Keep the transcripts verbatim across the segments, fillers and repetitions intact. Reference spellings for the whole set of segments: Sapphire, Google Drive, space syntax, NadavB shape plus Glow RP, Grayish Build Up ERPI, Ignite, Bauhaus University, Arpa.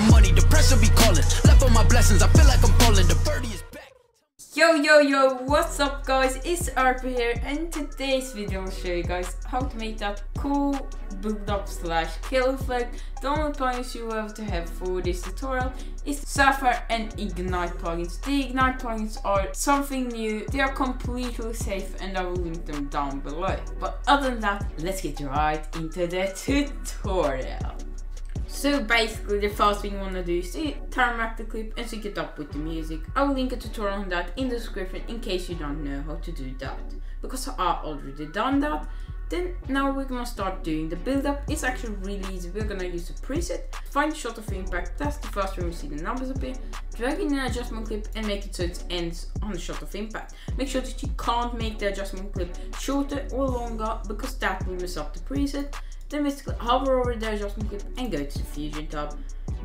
the money, the pressure be calling. Left on my blessings, I feel like I'm falling. The birdie is back. Yo, yo, yo, what's up guys? It's Arpa here, and today's video will show you guys how to make that cool build up slash kill effect. The only plugins you have to have for this tutorial is Sapphire and Ignite plugins. The Ignite plugins are something new, they are completely safe, and I will link them down below. But other than that, let's get right into the tutorial. So basically the first thing you want to do is to time wrap the clip and sync it up with the music. I will link a tutorial on that in the description in case you don't know how to do that. Because I already done that. Then now we're gonna start doing the build up. It's actually really easy. We're gonna use a preset, find the shot of impact, that's the first time you see the numbers appear, drag in an adjustment clip and make it so it ends on the shot of impact. Make sure that you can't make the adjustment clip shorter or longer because that will mess up the preset. Then basically hover over the adjustment clip and go to the fusion tab.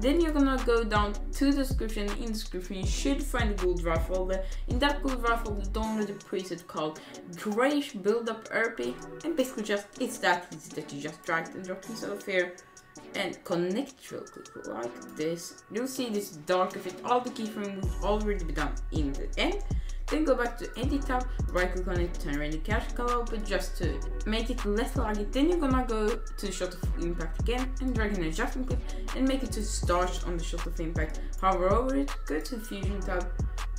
Then you're gonna go down to the description. In the description you should find the Google Drive folder. In that Google Drive folder download a preset called Grayish Build Up E R P I, and basically just it's that preset that you just dragged and dropped instead of here and connect real quick like this. You'll see this dark effect, all the keyframe will already be done in the end. Then go back to edit tab, right click on it, turn around the cache color, but just to make it less laggy. Then you're gonna go to the shot of impact again and drag an adjustment clip and make it to starch on the shot of impact. Hover over it, go to the fusion tab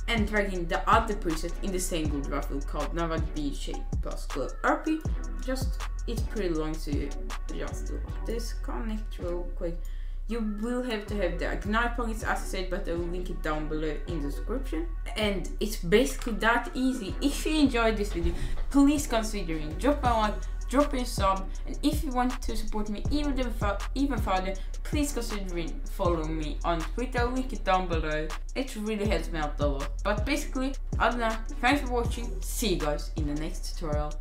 and drag in the other preset in the same Google Drive field called NadavB shape plus Glow R P. Just it's pretty long, so you just do this, connect real quick. You will have to have the Ignite plugins as I said, but I will link it down below in the description. And it's basically that easy. If you enjoyed this video, please consider dropping a like, dropping a sub, and if you want to support me even even further, please consider following me on Twitter. I'll link it down below. It really helps me out a lot. But basically, other than that, thanks for watching. See you guys in the next tutorial.